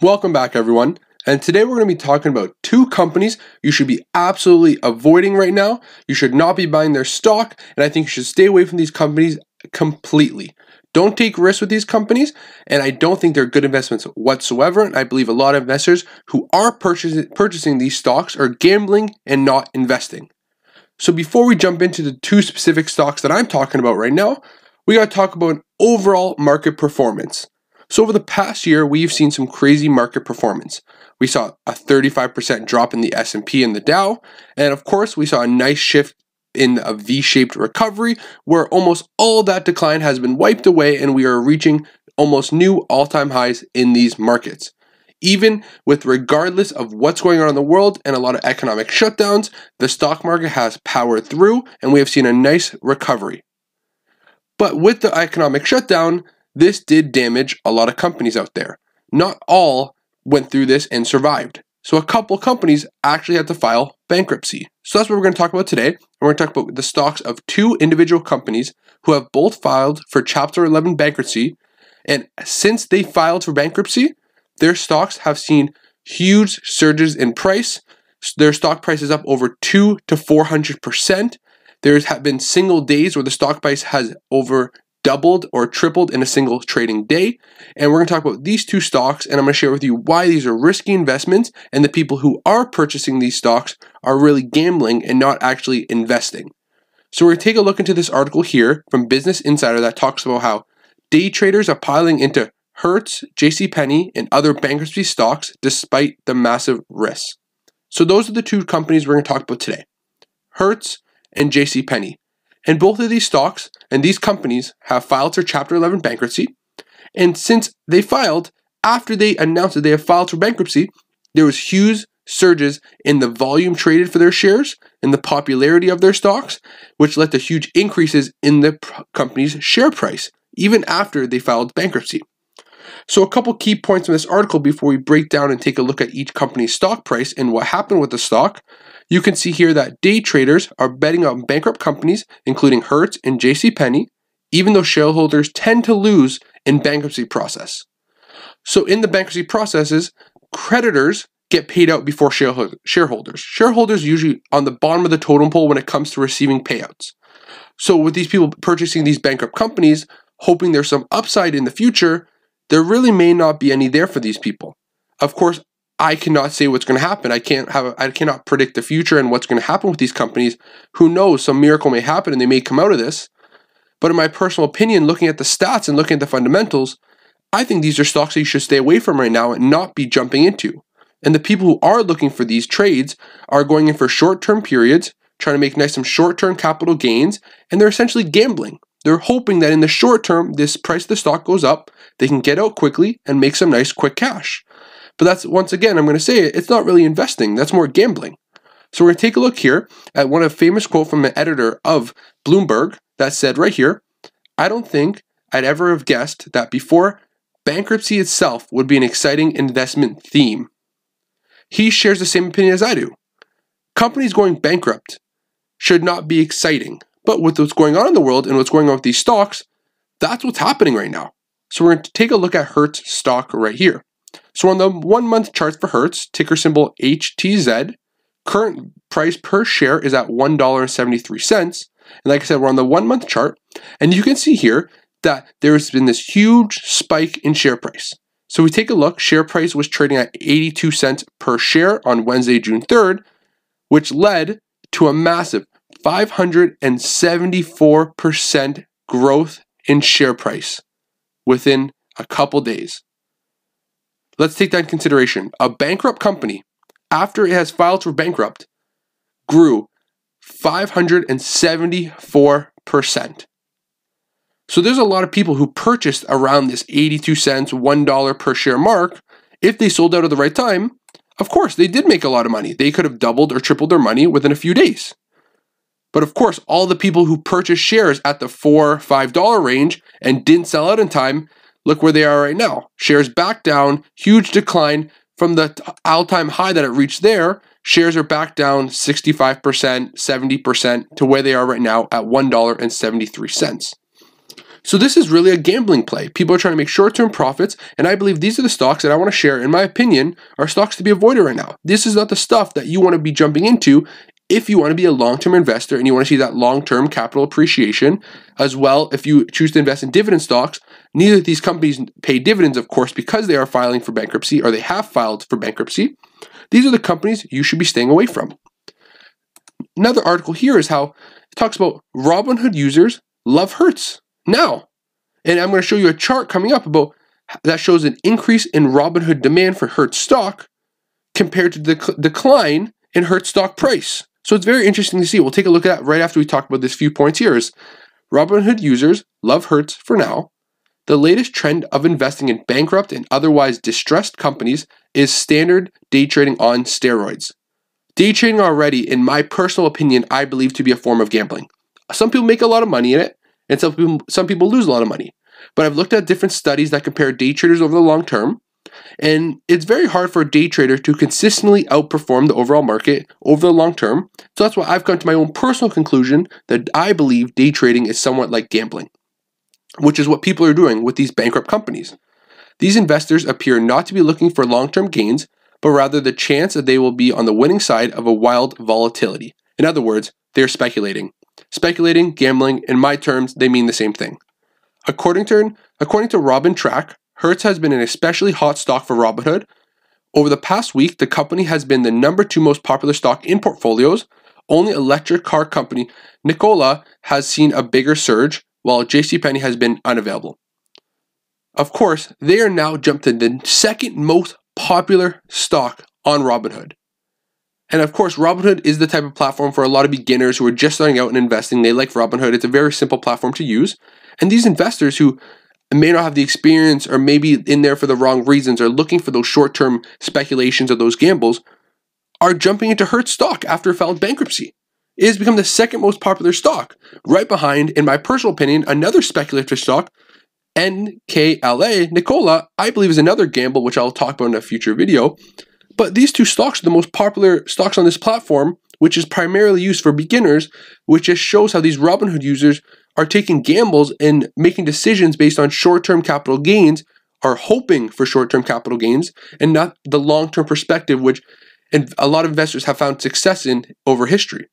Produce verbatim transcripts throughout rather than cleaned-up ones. Welcome back, everyone. And today we're going to be talking about two companies you should be absolutely avoiding right now. You should not be buying their stock, and I think you should stay away from these companies completely. Don't take risks with these companies, and I don't think they're good investments whatsoever, and I believe a lot of investors who are purchasing, purchasing these stocks are gambling and not investing. So before we jump into the two specific stocks that I'm talking about right now, we got to talk about overall market performance. So over the past year, we've seen some crazy market performance. We saw a thirty-five percent drop in the S and P and the Dow, and of course, we saw a nice shift in a V-shaped recovery where almost all that decline has been wiped away and we are reaching almost new all-time highs in these markets. Even with regardless of what's going on in the world and a lot of economic shutdowns, the stock market has powered through and we have seen a nice recovery. But with the economic shutdown, this did damage a lot of companies out there. Not all went through this and survived. So a couple companies actually had to file bankruptcy. So that's what we're going to talk about today. And we're going to talk about the stocks of two individual companies who have both filed for Chapter eleven bankruptcy. And since they filed for bankruptcy, their stocks have seen huge surges in price. Their stock price is up over two to four hundred percent. There have been single days where the stock price has over doubled or tripled in a single trading day. And we're going to talk about these two stocks, and I'm going to share with you why these are risky investments and the people who are purchasing these stocks are really gambling and not actually investing. So we're going to take a look into this article here from Business Insider that talks about how day traders are piling into Hertz, JCPenney, and other bankruptcy stocks despite the massive risks. So those are the two companies we're going to talk about today, Hertz and JCPenney. And both of these stocks and these companies have filed for Chapter eleven bankruptcy. And since they filed, after they announced that they have filed for bankruptcy, there was huge surges in the volume traded for their shares and the popularity of their stocks, which led to huge increases in the company's share price, even after they filed bankruptcy. So a couple key points in this article before we break down and take a look at each company's stock price and what happened with the stock. You can see here that day traders are betting on bankrupt companies, including Hertz and JCPenney, even though shareholders tend to lose in bankruptcy process. So in the bankruptcy processes, creditors get paid out before shareholders. Shareholders are usually on the bottom of the totem pole when it comes to receiving payouts. So with these people purchasing these bankrupt companies, hoping there's some upside in the future, there really may not be any there for these people. Of course, I cannot say what's going to happen. I can't have. I cannot predict the future and what's going to happen with these companies. Who knows? Some miracle may happen and they may come out of this. But in my personal opinion, looking at the stats and looking at the fundamentals, I think these are stocks that you should stay away from right now and not be jumping into. And the people who are looking for these trades are going in for short-term periods, trying to make nice some short-term capital gains, and they're essentially gambling. They're hoping that in the short term, this price of the stock goes up, they can get out quickly and make some nice quick cash. But that's, once again, I'm going to say it, it's not really investing, that's more gambling. So we're going to take a look here at one of a famous quote from an editor of Bloomberg that said right here, "I don't think I'd ever have guessed that before bankruptcy itself would be an exciting investment theme." He shares the same opinion as I do. Companies going bankrupt should not be exciting. But with what's going on in the world and what's going on with these stocks, that's what's happening right now. So we're going to take a look at Hertz stock right here. So on the one-month charts for Hertz, ticker symbol H T Z, current price per share is at one dollar and seventy-three cents. And like I said, we're on the one-month chart. And you can see here that there's been this huge spike in share price. So we take a look, share price was trading at eighty-two cents per share on Wednesday, June third, which led to a massive five hundred seventy-four percent growth in share price within a couple days. Let's take that into consideration. A bankrupt company, after it has filed for bankrupt, grew five hundred seventy-four percent. So there's a lot of people who purchased around this eighty-two cents, one dollar per share mark. If they sold out at the right time, of course, they did make a lot of money. They could have doubled or tripled their money within a few days. But of course, all the people who purchased shares at the four dollars, five dollars range and didn't sell out in time, look where they are right now. Shares back down, huge decline from the all-time high that it reached there. Shares are back down sixty-five percent, seventy percent to where they are right now at one dollar and seventy-three cents. So this is really a gambling play. People are trying to make short-term profits, and I believe these are the stocks that I want to share, in my opinion, are stocks to be avoided right now. This is not the stuff that you want to be jumping into if you want to be a long-term investor and you want to see that long-term capital appreciation. As well, if you choose to invest in dividend stocks, neither of these companies pay dividends, of course, because they are filing for bankruptcy or they have filed for bankruptcy. These are the companies you should be staying away from. Another article here is how it talks about Robinhood users love Hertz now. And I'm going to show you a chart coming up about that shows an increase in Robinhood demand for Hertz stock compared to the dec decline in Hertz stock price. So it's very interesting to see. We'll take a look at that right after we talk about this few points here. Is Robinhood users love Hertz for now. The latest trend of investing in bankrupt and otherwise distressed companies is standard day trading on steroids. Day trading already, in my personal opinion, I believe to be a form of gambling. Some people make a lot of money in it, and some people, some people lose a lot of money. But I've looked at different studies that compare day traders over the long term, and it's very hard for a day trader to consistently outperform the overall market over the long term. So that's why I've come to my own personal conclusion that I believe day trading is somewhat like gambling, which is what people are doing with these bankrupt companies. These investors appear not to be looking for long-term gains, but rather the chance that they will be on the winning side of a wild volatility. In other words, they're speculating. Speculating, gambling, in my terms, they mean the same thing. According to, according to RobinTrack, Hertz has been an especially hot stock for Robinhood. Over the past week, the company has been the number two most popular stock in portfolios. Only electric car company Nikola has seen a bigger surge, while JCPenney has been unavailable. Of course, they are now jumped to the second most popular stock on Robinhood. And of course, Robinhood is the type of platform for a lot of beginners who are just starting out and investing. They like Robinhood. It's a very simple platform to use. And these investors who may not have the experience or maybe in there for the wrong reasons are looking for those short-term speculations or those gambles are jumping into Hertz stock after it filed bankruptcy. It has become the second most popular stock, right behind, in my personal opinion, another speculative stock, N K L A, Nikola, I believe is another gamble, which I'll talk about in a future video. But these two stocks are the most popular stocks on this platform, which is primarily used for beginners, which just shows how these Robinhood users are taking gambles and making decisions based on short-term capital gains, are hoping for short-term capital gains, and not the long-term perspective, which a lot of investors have found success in over history.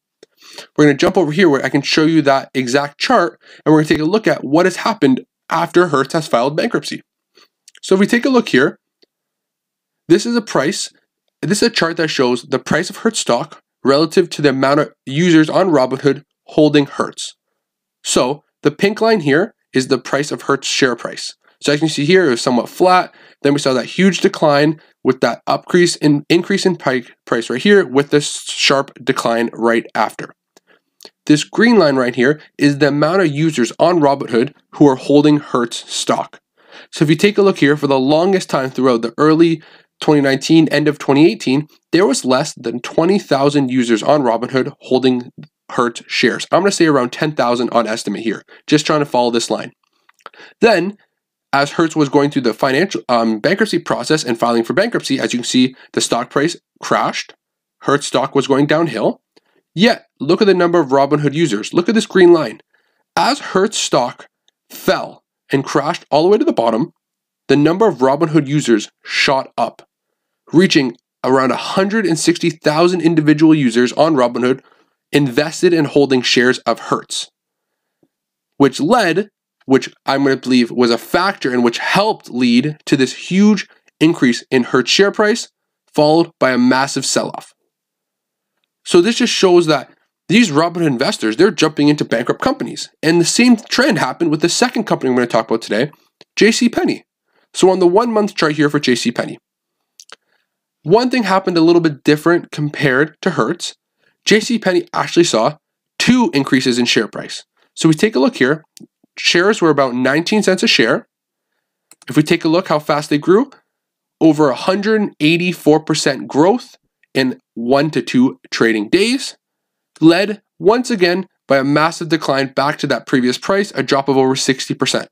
We're going to jump over here where I can show you that exact chart, and we're going to take a look at what has happened after Hertz has filed bankruptcy. So if we take a look here, this is a price, this is a chart that shows the price of Hertz stock relative to the amount of users on Robinhood holding Hertz. So the pink line here is the price of Hertz share price. So as you can see here, it was somewhat flat. Then we saw that huge decline with that upcrease in increase in price right here with this sharp decline right after. This green line right here is the amount of users on Robinhood who are holding Hertz stock. So if you take a look here, for the longest time throughout the early twenty nineteen, end of twenty eighteen, there was less than twenty thousand users on Robinhood holding Hertz shares. I'm going to say around ten thousand on estimate here, just trying to follow this line. Then, as Hertz was going through the financial um, bankruptcy process and filing for bankruptcy, as you can see, the stock price crashed. Hertz stock was going downhill. Yet, look at the number of Robinhood users. Look at this green line. As Hertz stock fell and crashed all the way to the bottom, the number of Robinhood users shot up, reaching around one hundred sixty thousand individual users on Robinhood invested in holding shares of Hertz, which led, which I'm going to believe was a factor and which helped lead to this huge increase in Hertz share price, followed by a massive sell-off. So this just shows that these Robinhood investors, they're jumping into bankrupt companies. And the same trend happened with the second company I'm going to talk about today, JCPenney. So on the one-month chart here for JCPenney, one thing happened a little bit different compared to Hertz. JCPenney actually saw two increases in share price. So we take a look here. Shares were about nineteen cents a share. If we take a look how fast they grew, over one hundred eighty-four percent growth in one to two trading days, led once again by a massive decline back to that previous price, a drop of over sixty percent.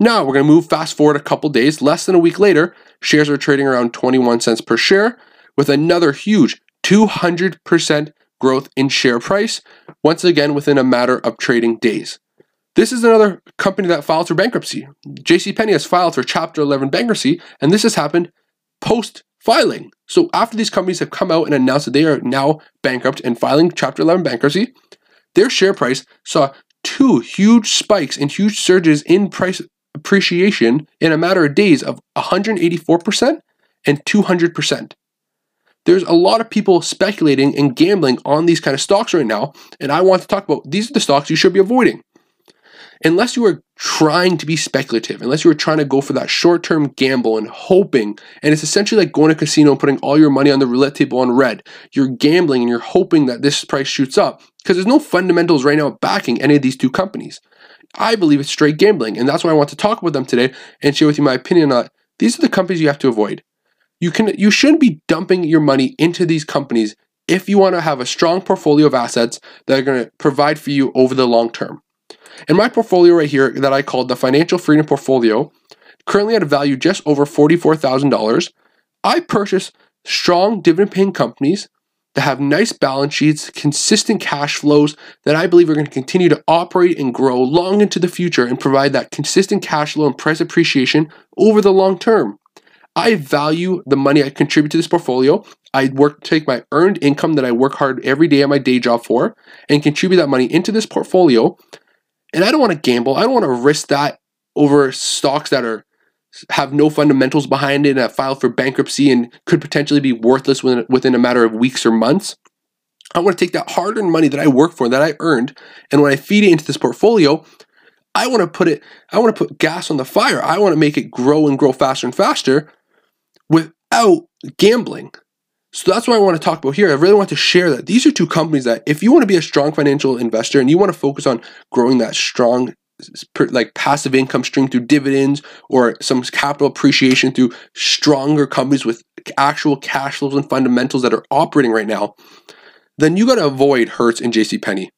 Now we're going to move fast forward a couple days, less than a week later, shares are trading around twenty-one cents per share with another huge two hundred percent growth in share price, once again within a matter of trading days. This is another company that filed for bankruptcy. JCPenney has filed for Chapter eleven bankruptcy, and this has happened post-filing. So after these companies have come out and announced that they are now bankrupt and filing Chapter eleven bankruptcy, their share price saw two huge spikes and huge surges in price appreciation in a matter of days of one hundred eighty-four percent and two hundred percent. There's a lot of people speculating and gambling on these kind of stocks right now, and I want to talk about these are the stocks you should be avoiding. Unless you are trying to be speculative, unless you are trying to go for that short-term gamble and hoping, and it's essentially like going to a casino and putting all your money on the roulette table on red. You're gambling and you're hoping that this price shoots up because there's no fundamentals right now backing any of these two companies. I believe it's straight gambling, and that's why I want to talk about them today and share with you my opinion on it. These are the companies you have to avoid. You can, you shouldn't be dumping your money into these companies if you want to have a strong portfolio of assets that are going to provide for you over the long term. And my portfolio right here that I called the Financial Freedom Portfolio, currently at a value just over forty-four thousand dollars, I purchase strong dividend-paying companies that have nice balance sheets, consistent cash flows that I believe are going to continue to operate and grow long into the future and provide that consistent cash flow and price appreciation over the long term. I value the money I contribute to this portfolio. I work take my earned income that I work hard every day at my day job for and contribute that money into this portfolio. And I don't want to gamble. I don't want to risk that over stocks that are have no fundamentals behind it and have filed for bankruptcy and could potentially be worthless within, within a matter of weeks or months. I want to take that hard-earned money that I work for, that I earned, and when I feed it into this portfolio, I want to put it. I want to put gas on the fire. I want to make it grow and grow faster and faster without gambling. So that's what I want to talk about here. I really want to share that these are two companies that if you want to be a strong financial investor and you want to focus on growing that strong like passive income stream through dividends or some capital appreciation through stronger companies with actual cash flows and fundamentals that are operating right now, then you got to avoid Hertz and JCPenney.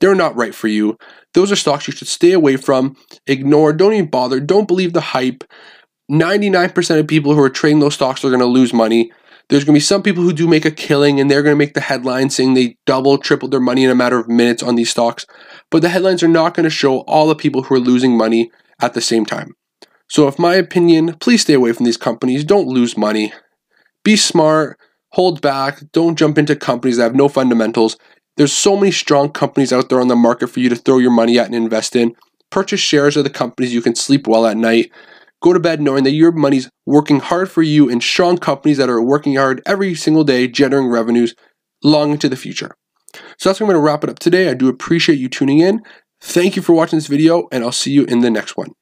They're not right for you. Those are stocks you should stay away from, ignore, don't even bother, don't believe the hype. ninety-nine percent of people who are trading those stocks are going to lose money. There's going to be some people who do make a killing and they're going to make the headlines saying they double, tripled their money in a matter of minutes on these stocks. But the headlines are not going to show all the people who are losing money at the same time. So in my opinion, please stay away from these companies. Don't lose money. Be smart. Hold back. Don't jump into companies that have no fundamentals. There's so many strong companies out there on the market for you to throw your money at and invest in. Purchase shares of the companies you can sleep well at night. Go to bed knowing that your money's working hard for you in strong companies that are working hard every single day, generating revenues long into the future. So that's where I'm going to wrap it up today. I do appreciate you tuning in. Thank you for watching this video, and I'll see you in the next one.